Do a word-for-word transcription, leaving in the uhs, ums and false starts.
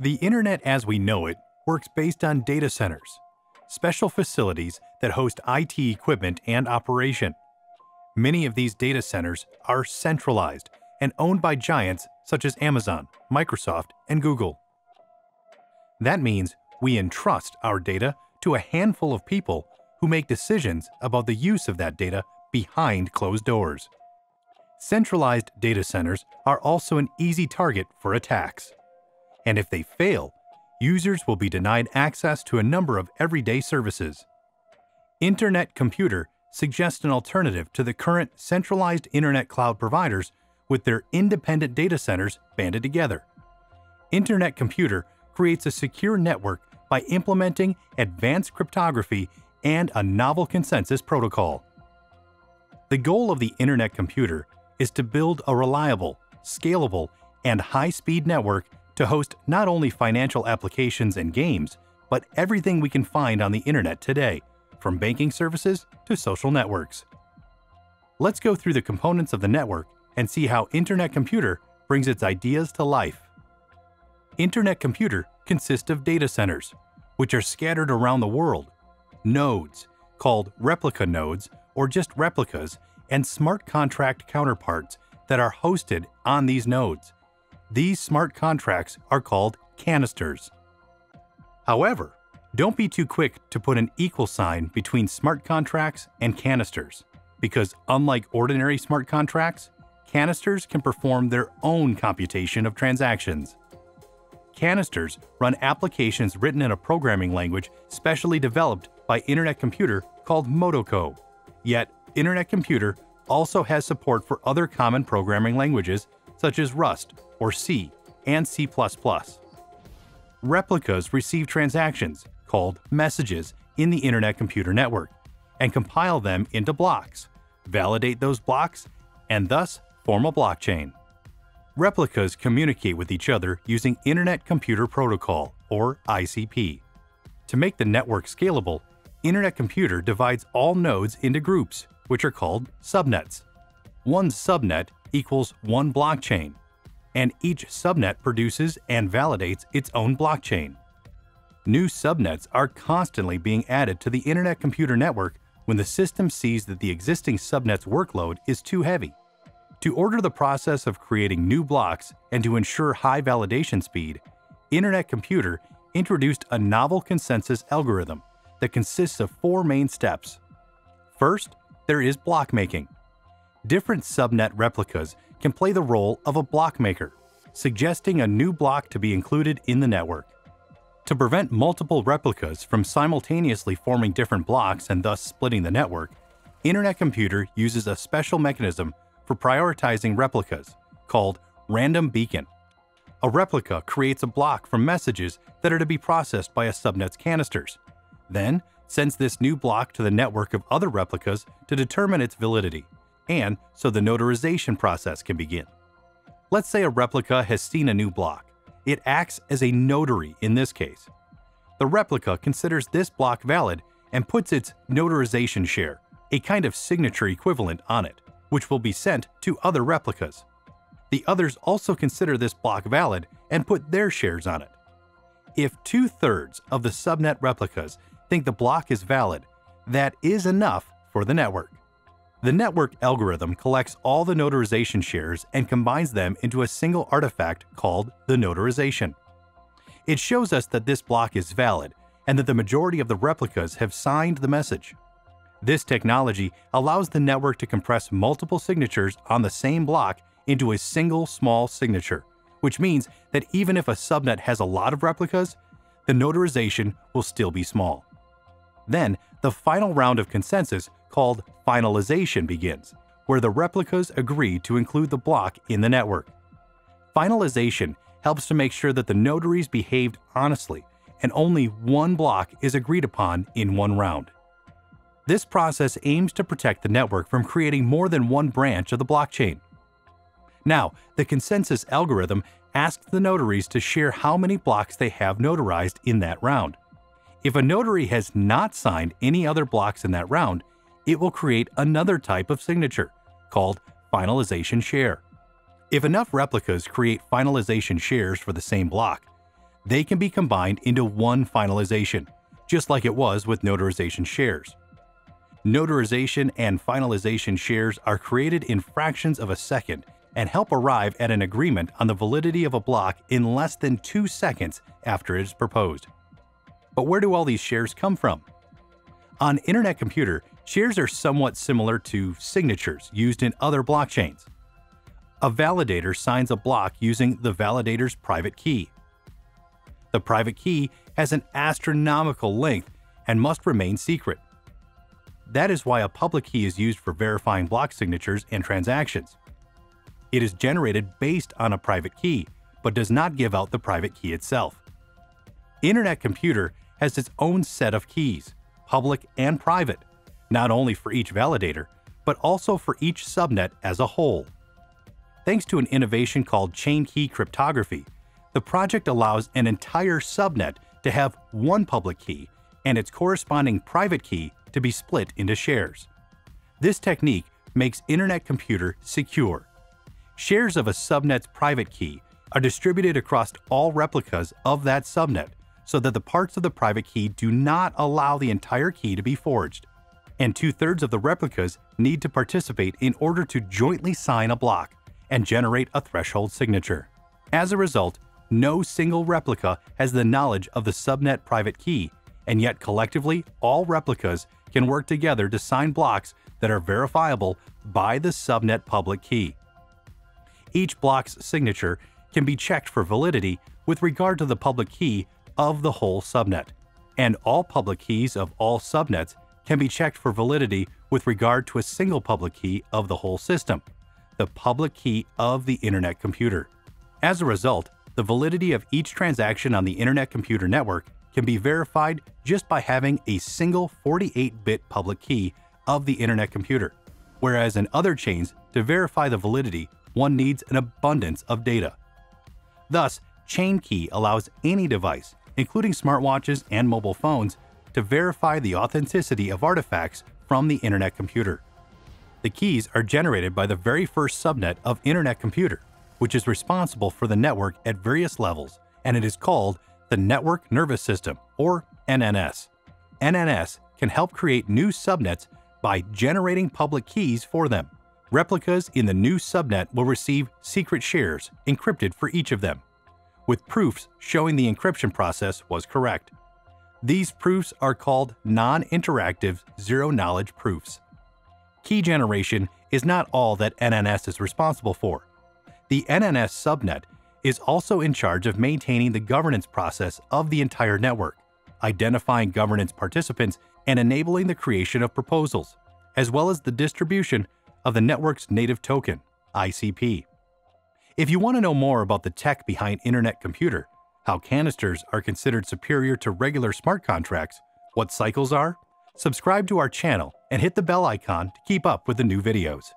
The Internet as we know it works based on data centers, special facilities that host I T equipment and operation. Many of these data centers are centralized and owned by giants such as Amazon, Microsoft, and Google. That means we entrust our data to a handful of people who make decisions about the use of that data behind closed doors. Centralized data centers are also an easy target for attacks. And if they fail, users will be denied access to a number of everyday services. Internet Computer suggests an alternative to the current centralized internet cloud providers with their independent data centers banded together. Internet Computer creates a secure network by implementing advanced cryptography and a novel consensus protocol. The goal of the Internet Computer is to build a reliable, scalable, and high-speed network to host not only financial applications and games, but everything we can find on the internet today, from banking services to social networks. Let's go through the components of the network and see how Internet Computer brings its ideas to life. Internet Computer consists of data centers, which are scattered around the world, nodes, called replica nodes or just replicas, and smart contract counterparts that are hosted on these nodes. These smart contracts are called canisters. However, don't be too quick to put an equal sign between smart contracts and canisters, because unlike ordinary smart contracts, canisters can perform their own computation of transactions. Canisters run applications written in a programming language specially developed by Internet Computer called Motoko. Yet, Internet Computer also has support for other common programming languages such as Rust or C and C plus plus. Replicas receive transactions, called messages, in the Internet Computer network and compile them into blocks, validate those blocks, and thus form a blockchain. Replicas communicate with each other using Internet Computer Protocol, or I C P. To make the network scalable, Internet Computer divides all nodes into groups, which are called subnets. One subnet equals one blockchain, and each subnet produces and validates its own blockchain. New subnets are constantly being added to the Internet Computer network when the system sees that the existing subnet's workload is too heavy. To order the process of creating new blocks and to ensure high validation speed, Internet Computer introduced a novel consensus algorithm that consists of four main steps. First, there is block making. Different subnet replicas can play the role of a block maker, suggesting a new block to be included in the network. To prevent multiple replicas from simultaneously forming different blocks and thus splitting the network, Internet Computer uses a special mechanism for prioritizing replicas called Random Beacon. A replica creates a block from messages that are to be processed by a subnet's canisters, then sends this new block to the network of other replicas to determine its validity, and so the notarization process can begin. Let's say a replica has seen a new block. It acts as a notary in this case. The replica considers this block valid and puts its notarization share, a kind of signature equivalent, on it, which will be sent to other replicas. The others also consider this block valid and put their shares on it. If two-thirds of the subnet replicas think the block is valid, that is enough for the network. The network algorithm collects all the notarization shares and combines them into a single artifact called the notarization. It shows us that this block is valid and that the majority of the replicas have signed the message. This technology allows the network to compress multiple signatures on the same block into a single small signature, which means that even if a subnet has a lot of replicas, the notarization will still be small. Then, the final round of consensus, called finalization, begins, where the replicas agree to include the block in the network. Finalization helps to make sure that the notaries behaved honestly and only one block is agreed upon in one round. This process aims to protect the network from creating more than one branch of the blockchain. Now, the consensus algorithm asks the notaries to share how many blocks they have notarized in that round. If a notary has not signed any other blocks in that round, it will create another type of signature, called finalization share. If enough replicas create finalization shares for the same block, they can be combined into one finalization, just like it was with notarization shares. Notarization and finalization shares are created in fractions of a second and help arrive at an agreement on the validity of a block in less than two seconds after it is proposed. But where do all these shares come from? On Internet Computer, shares are somewhat similar to signatures used in other blockchains. A validator signs a block using the validator's private key. The private key has an astronomical length and must remain secret. That is why a public key is used for verifying block signatures and transactions. It is generated based on a private key, but does not give out the private key itself. Internet Computer has its own set of keys, public and private, not only for each validator, but also for each subnet as a whole. Thanks to an innovation called Chain Key Cryptography, the project allows an entire subnet to have one public key and its corresponding private key to be split into shares. This technique makes Internet Computer secure. Shares of a subnet's private key are distributed across all replicas of that subnet so that the parts of the private key do not allow the entire key to be forged, and two-thirds of the replicas need to participate in order to jointly sign a block and generate a threshold signature. As a result, no single replica has the knowledge of the subnet private key, and yet collectively all replicas can work together to sign blocks that are verifiable by the subnet public key. Each block's signature can be checked for validity with regard to the public key of the whole subnet, and all public keys of all subnets can be checked for validity with regard to a single public key of the whole system, the public key of the Internet Computer. As a result, the validity of each transaction on the Internet Computer network can be verified just by having a single forty-eight bit public key of the Internet Computer, whereas in other chains, to verify the validity, one needs an abundance of data. Thus, Chain Key allows any device, including smartwatches and mobile phones, to verify the authenticity of artifacts from the Internet Computer. The keys are generated by the very first subnet of Internet Computer, which is responsible for the network at various levels, and it is called the Network Nervous System, or N N S. N N S can help create new subnets by generating public keys for them. Replicas in the new subnet will receive secret shares encrypted for each of them, with proofs showing the encryption process was correct. These proofs are called non-interactive zero-knowledge proofs. Key generation is not all that N N S is responsible for. The N N S subnet is also in charge of maintaining the governance process of the entire network, identifying governance participants and enabling the creation of proposals, as well as the distribution of the network's native token, I C P. If you want to know more about the tech behind Internet Computer, how canisters are considered superior to regular smart contracts, what cycles are, subscribe to our channel and hit the bell icon to keep up with the new videos.